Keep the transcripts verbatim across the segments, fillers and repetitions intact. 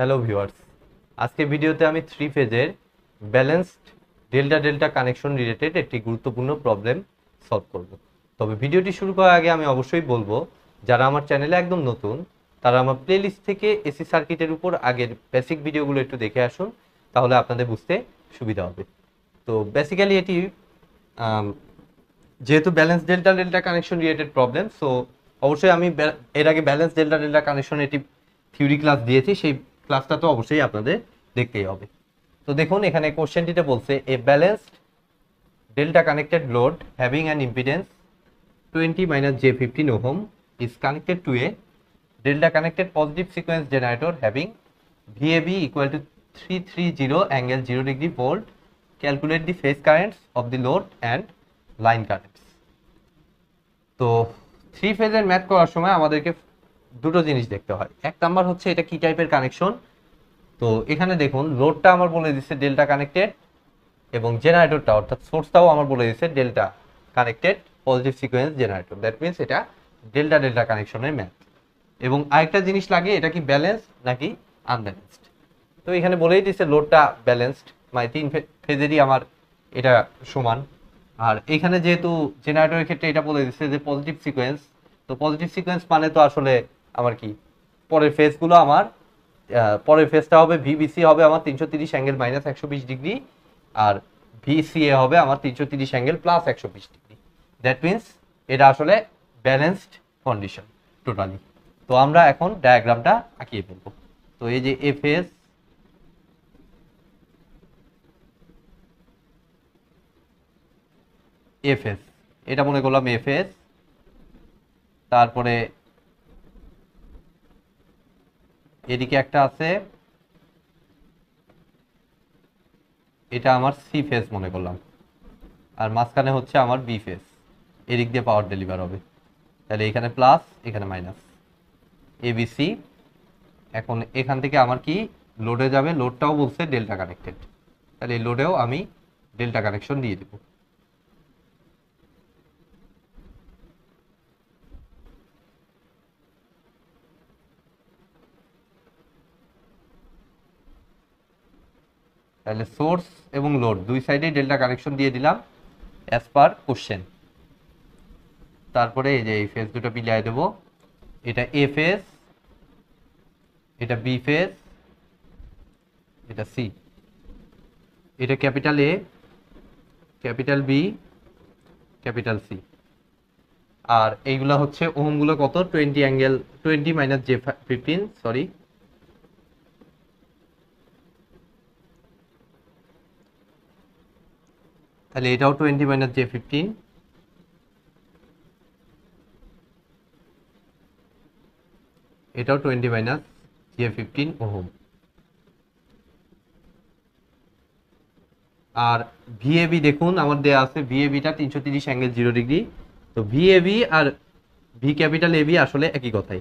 Hello viewers आज के भिडियोते आमी थ्री फेजेर balanced delta delta connection related एक गुरुत्वपूर्ण प्रब्लेम सल्व करब। तबे भिडियोटी शुरू करार आगे आमी अवश्यई बोलबो जारा आमार चैनेले एकदम नतुन तारा आमार प्लेलिस्ट थेके एसी सार्किटेर उपर आगेर बेसिक भिडियोगुलो एकटु देखे आसुन, ताहले आपनादेर बुझते सुविधा होबे। तो बेसिक्याली एटी जेहेतु balance delta delta connection related problem so अवश्यई आमी एर आगे बैलेंस डेल्टा डेल्टा कानेक्शन एटी थ्योरी क्लास दिएछि, सेई क्लासटा तो अवश्य अपन देखते ही। तो देखो एखे कोश्चनटीते बोलछे a balanced delta connected load having an impedance twenty minus j fifteen ohm is connected to a delta connected positive sequence generator having V A B equal to three three zero angle zero degree volt, calculate the phase currents of the load and line currents. तो three phasor math करार समय हमें দুটো জিনিস দেখতে হয়। এক number হচ্ছে এটা কি টাইপের কানেকশন। তো এখানে দেখুন লোডটা আমার বলে দিয়েছে ডেল্টা কানেক্টেড এবং জেনারেটরটা অর্থাৎ সোর্সটাও আমার বলে দিয়েছে delta connected positive sequence generator. That means এটা ডেল্টা ডেল্টা কানেকশনের ম্যাথ। এবং আরেকটা জিনিস লাগে এটা কি ব্যালেন্সড নাকি আনব্যালেন্সড। তো এখানে বলেই দিয়েছে লোডটা ব্যালেন্সড মানে তিন ফেজেরই আমার এটা সমান। আর এখানে যেহেতু জেনারেটরের ক্ষেত্রে এটা বলে দিয়েছে যে পজিটিভ সিকোয়েন্স, তো পজিটিভ সিকোয়েন্স মানে তো আসলে আমার কি পরের ফেজগুলো আমার পরের ফেজটা হবে ভিবিসি হবে আমার তিনশো তিরিশ অ্যাঙ্গেল মাইনাস একশো বিশ ডিগ্রি আর ভিসিএ হবে আমার তিনশো তিরিশ অ্যাঙ্গেল প্লাস একশো বিশ ডিগ্রি। দ্যাট মিনস এটা আসলে ব্যালেন্সড কন্ডিশন টোটালি। তো আমরা এখন ডায়াগ্রামটা আঁকিয়ে ফেলব। তো এই যে এ ফেজ এ ফেজ এটা মনে করলাম এ ফেজ, তারপরে এদিকে একটা আছে এটা আমার সি ফেজ মনে করলাম, আর মাঝখানে হচ্ছে আমার বি ফেজ। এদিক দিয়ে পাওয়ার ডেলিভার হবে, তাহলে এখানে প্লাস এখানে মাইনাস এবিসি। এখন এখান থেকে আমার কি লোডে যাবে, লোডটাও বলছে ডেল্টা কানেক্টেড, তাহলে এই লোডেও আমি ডেল্টা কানেকশন দিয়ে দেব। তাহলে সোর্স এবং লোড দুই সাইডে ডেল্টা কানেকশন দিয়ে দিলাম অ্যাজ পার কোশ্চেন। তারপরে এই যে এই ফেজ দুটো মিলিয়ে দেবো, এটা এ ফেজ এটা বি ফেজ এটা সি, এটা capital A capital B capital C. আর এইগুলো হচ্ছে ওহমগুলো কত twenty angle twenty minus j fifteen sorry তাহলে এটাও টোয়েন্টি মাইনাস জে ফিফটিন। এটাও twenty minus j fifteen ohm. আর ভিএবি দেখুন আমার দেওয়া আছে ভিএবিটা তিনশো তিরিশ অ্যাঙ্গেল জিরো ডিগ্রি। তো ভিএবি আর ভি ক্যাপিটাল এবি আসলে একই কথাই।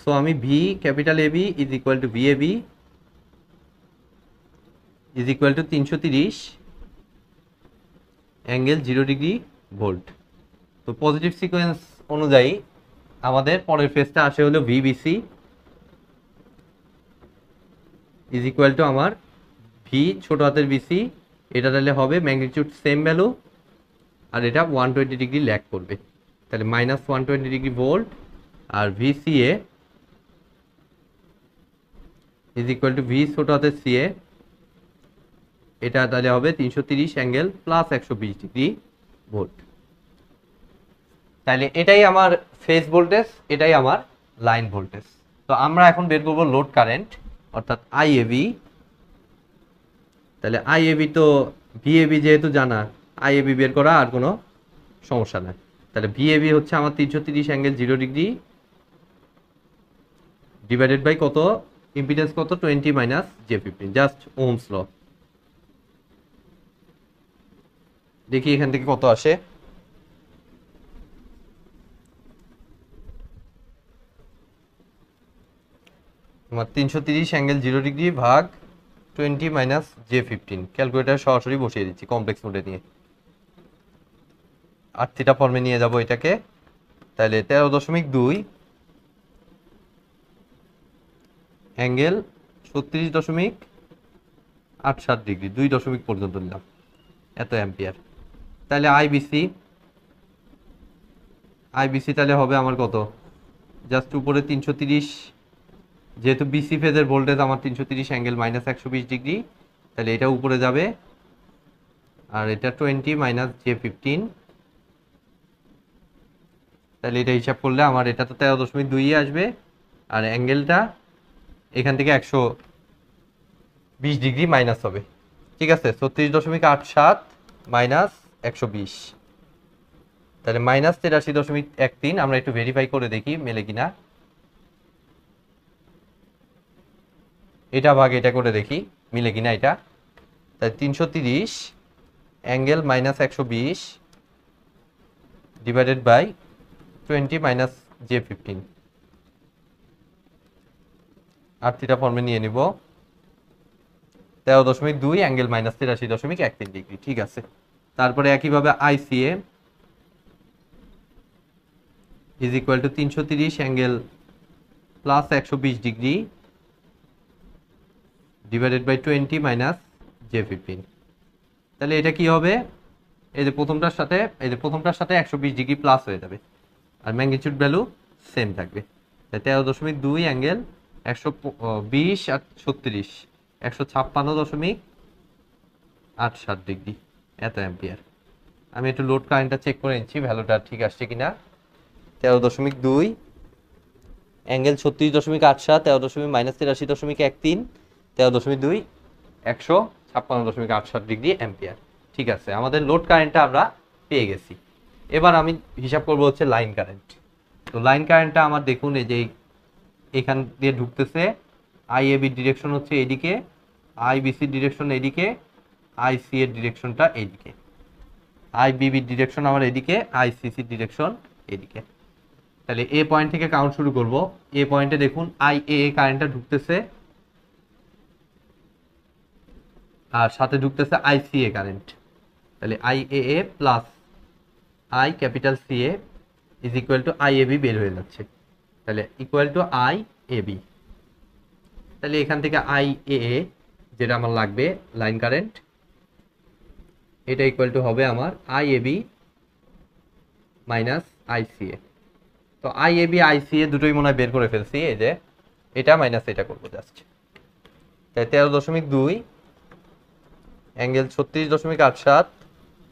সো আমি V capital AB is equal to VAB is equal to তিনশো তিরিশ অ্যাঙ্গেল জিরো ডিগ্রি ভোল্ট। তো পজিটিভ সিকোয়েন্স অনুযায়ী আমাদের পরের ফেজটা আসে হলো ভিবিসি ইজ ইকুয়াল টু আমার ভি ছোট হাতের বিসি, এটা তাহলে হবে ম্যাগনিটিউড সেম ভ্যালু আর এটা ওয়ান টোয়েন্টি ডিগ্রি ল্যাগ করবে, তাহলে minus one twenty degree volt. আর VCA is equal to V ছোট হাতের সিএ, এটা তাহলে হবে তিনশো তিরিশ অ্যাঙ্গেল প্লাস একশো বিশ ডিগ্রি ভোল্ট। তাহলে এটাই আমার ফেজ ভোল্টেজ, এটাই আমার লাইন ভোল্টেজ। তো আমরা এখন বের করবো লোড কারেন্ট অর্থাৎ আইএবি। তাহলে আইএবি তো ভিএবি যেহেতু জানা আইএবি বের করা আর কোনো সমস্যা নাই। তাহলে ভিএবি হচ্ছে আমার তিনশো তিরিশ angle zero degree divided by কত ইম্পিডেন্স কত twenty minus j fifteen, just Ohm's law. দেখি এখান থেকে কত আসে। আমার তিনশো তিরিশ অ্যাঙ্গেল জিরো ডিগ্রি ভাগ twenty minus j fifteen, calculator সরাসরি বসিয়ে দিচ্ছি কমপ্লেক্স মোডে নিয়ে, আর থিটা ফর্মে নিয়ে যাব এটাকে। তাহলে তেরো দশমিক দুই অ্যাঙ্গেল ছত্রিশ দশমিক আট সাত ডিগ্রি দুই দশমিক পর্যন্ত নিলাম এত অ্যাম্পিয়ার। তাহলে আইবিসি আইবিসি তাহলে হবে আমার কত, জাস্ট উপরে তিনশো তিরিশ, যেহেতু বিসি ফেজের ভোল্টেজ আমার তিনশো তিরিশ অ্যাঙ্গেল মাইনাস একশো বিশ ডিগ্রি, তাহলে এটা উপরে যাবে আর এটা টোয়েন্টি মাইনাস জে ফিফটিন, তাহলে এটা হিসাব করলে আমার এটা তো তেরো দশমিক দুইয়ে আসবে আর অ্যাঙ্গেলটা এখান থেকে একশো বিশ ডিগ্রি মাইনাস হবে। ঠিক আছে, ছত্রিশ দশমিক আট সাত মাইনাস একশো বিশ, তাহলে মাইনাস তেরাশি দশমিক এক তিন। আমরা একটু ভেরিফাই করে দেখি মেলে কিনা, এটা ভাগ এটা করে দেখি মিলে কিনা এটা। তাই তিনশো তিরিশ অ্যাঙ্গেল মাইনাস একশো বিশ divided by twenty minus j fifteen, আর থিটা ফর্মে নিয়ে নিব তেরো দশমিক দুই অ্যাঙ্গেল মাইনাস তিরাশি দশমিক এক তিন ডিগ্রি। ঠিক আছে, তারপরে একইভাবে আইসিএ ইজ ইকুয়াল টু তিনশো তিরিশ অ্যাঙ্গেল প্লাস একশো বিশ degree divided by twenty minus j fifteen. তাহলে এটা কি হবে, এই যে প্রথমটার সাথে এই যে প্রথমটার সাথে একশো বিশ ডিগ্রি প্লাস হয়ে যাবে আর ম্যাগনিচিউড ভ্যালু সেম থাকবে। তাই তেরো দশমিক দুই অ্যাঙ্গেল একশো বিশ আর ছত্রিশ একশো ছাপ্পান্ন দশমিক আট সাত ডিগ্রি এত অ্যাম্পিয়ার। আমি একটু লোড কারেন্টটা চেক করে নিচ্ছি ভ্যালুটা ঠিক আসছে কিনা। তেরো দশমিক দুই অ্যাঙ্গেল ছত্রিশ দশমিক আট সাত, তেরো দশমিক মাইনাস তিরাশি দশমিক এক তিন, তেরো দশমিক দুই একশো ছাপ্পান্ন দশমিক আট সাত ডিগ্রি অ্যাম্পিয়ার। ঠিক আছে, আমাদের লোড কারেন্টটা আমরা পেয়ে গেছি। এবার আমি হিসাব করবো হচ্ছে লাইন কারেন্ট। তো লাইন কারেন্টটা আমার দেখুন এই যে এখান দিয়ে ঢুকতেছে, আইএবি ডিরেকশন হচ্ছে এদিকে, আইবিসি ডিরেকশন এদিকে, আইসি এর ডিরেকশনটা এদিকে, আইবিবি ডিরেকশন আমার এদিকে, আইসিসি ডিরেকশন এদিকে। তাহলে এ পয়েন্ট থেকে কাউন্ট শুরু করব। এ পয়েন্টে দেখুন আই এ কারেন্টটা ঢুকতেছে আর সাথে ঢুকতেছে আইসিএ কারেন্ট। তাহলে I A A plus I capital C A is equal to I A B বের হয়ে যাচ্ছে, তাহলে equal to I A B. তাহলে এখান থেকে আই এ এ যেটা আমার লাগবে লাইন কারেন্ট, এটা ইকুয়াল টু হবে আমার I A B minus ICA. তো আই এ বি আইসিএ দুটোই মনে হয় বের করে ফেলছি, এই যে এটা মাইনাস এটা করবো জাস্ট। তাই তেরো দশমিক দুই অ্যাঙ্গেল ছত্রিশ দশমিক আট সাত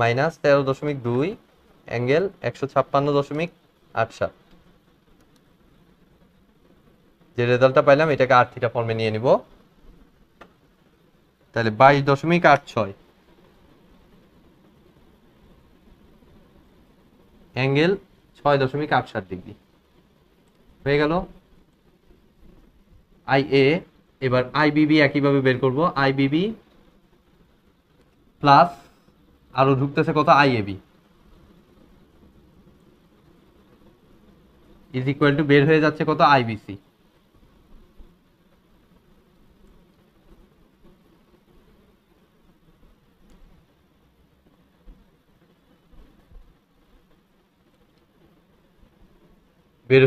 মাইনাস তেরো দশমিক দুই অ্যাঙ্গেল একশো ছাপ্পান্ন দশমিক আট সাত, যে রেজাল্টটা পাইলাম এটাকে আট থিটা ফর্মে নিয়ে নিব। তাহলে বাইশ দশমিক আট ছয় অ্যাঙ্গেল ছয় দশমিক আট সাত ডিগ্রি হয়ে গেল আই এ। এবার আইবিবি একইভাবে বের করবো, আইবিবি প্লাস আরও ঢুকতেছে কত আইএবি ইজ ইকুয়াল টু বের হয়ে যাচ্ছে কত আইবিসি। বের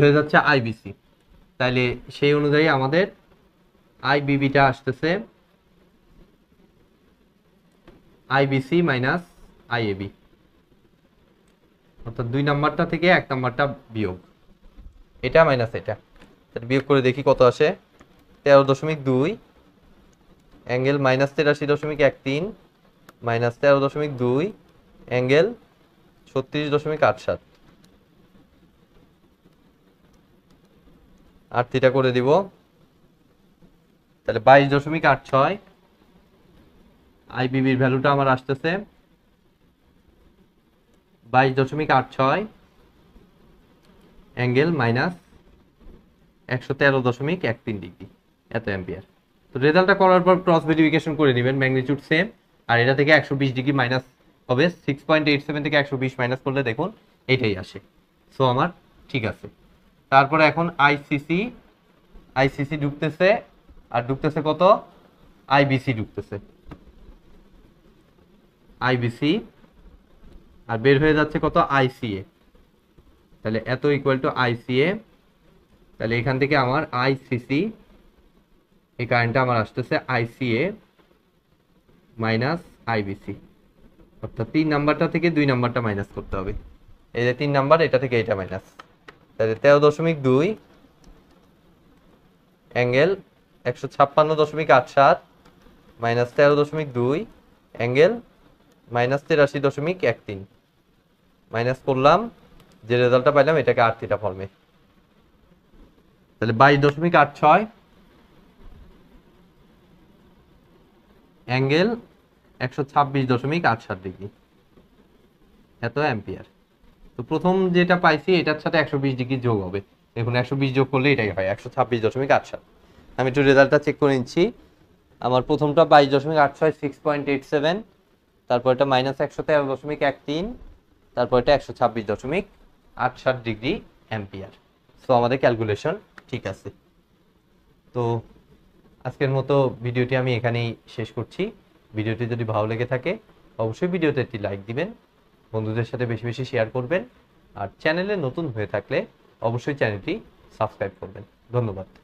হয়ে যাচ্ছে আইবিসি, তাহলে সেই অনুযায়ী আমাদের আইবিবিটা আসতেছে আইবিসি মাইনাস আইএবি, অর্থাৎ দুই নাম্বারটা থেকে এক নাম্বারটা বিয়োগ, এটা মাইনাস এটা। তাহলে বিয়োগ করে দেখি কত আসে, তেরো দশমিক দুই অ্যাঙ্গেল মাইনাস তেরাশি দশমিক এক তিন মাইনাস তেরো দশমিক দুই অ্যাঙ্গেল ছত্রিশ দশমিক আট সাত, আর থিটা করে দিব। তাহলে বাইশ দশমিক আট ছয় আইবিবির ভ্যালুটা আমার আসতেছে বাইশ দশমিক আট ছয় অ্যাঙ্গেল মাইনাস একশো তেরো দশমিক এক তিন ডিগ্রি এত অ্যাম্পিয়ার। তো রেজাল্টটা করার পর ক্রস ভেরিফিকেশন করে নেবেন, ম্যাগনিচিউড সেম আর এটা থেকে একশো বিশ ডিগ্রি মাইনাস হবে, সিক্স পয়েন্ট এইট সেভেন থেকে একশো বিশ মাইনাস করলে দেখুন এটাই আসে। সো আমার ঠিক আছে। তারপরে এখন আইসিসি আইসিসি ঢুকতেছে আর ঢুকতেছে কত আইবিসি ঢুকতেছে আইবিসি আর বের হয়ে যাচ্ছে কত আইসিএ, তাহলে এত ইকুয়াল টু আইসিএ। তাহলে এখান থেকে আমার আইসিসি এই কারেন্টটা আমার আসতেছে আইসিএ মাইনাস আইবিসি, অর্থাৎ তিন নাম্বারটা থেকে দুই নাম্বারটা মাইনাস করতে হবে। এই যে তিন নাম্বার, এটা থেকে এটা মাইনাস, তাহলে তেরো দশমিক দুই অ্যাঙ্গেল একশো ছাপ্পান্ন দশমিক আট সাত মাইনাস তেরো দশমিক দুই অ্যাঙ্গেল মাইনাস তিরাশি দশমিক এক তিন মাইনাস করলাম, যে রেজাল্টটা পাইলাম এটাকে আট থিটা ফর্মে, তাহলে বাইশ দশমিক আট ছয় অ্যাঙ্গেল একশো ছাব্বিশ দশমিক আট সাত ডিগ্রি এত অ্যাম্পিয়ার। তো প্রথম যেটা পাইছি এটার সাথে একশো বিশ ডিগ্রি যোগ হবে, দেখুন একশো বিশ যোগ করলে এটাই হয় একশো ছাব্বিশ দশমিক আট সাত। আমি একটু রেজাল্টটা চেক করে নিচ্ছি, আমার প্রথমটা বাইশ দশমিক আট ছয় সিক্স পয়েন্ট এইট সেভেন, তারপর এটা মাইনাস একশো তেরো দশমিক এক তিন, তারপর এটা একশো ছাব্বিশ দশমিক আট সাত ডিগ্রি অ্যাম্পিয়ার। সো আমাদের ক্যালকুলেশন ঠিক আছে। তো আজকের মতো ভিডিওটি আমি এখানেই শেষ করছি। ভিডিওটি যদি ভালো লেগে থাকে অবশ্যই ভিডিওতে একটি লাইক দিবেন, বন্ধুদের সাথে বেশি বেশি শেয়ার করবেন, আর চ্যানেলে নতুন হয়ে থাকলে অবশ্যই চ্যানেলটি সাবস্ক্রাইব করবেন। ধন্যবাদ।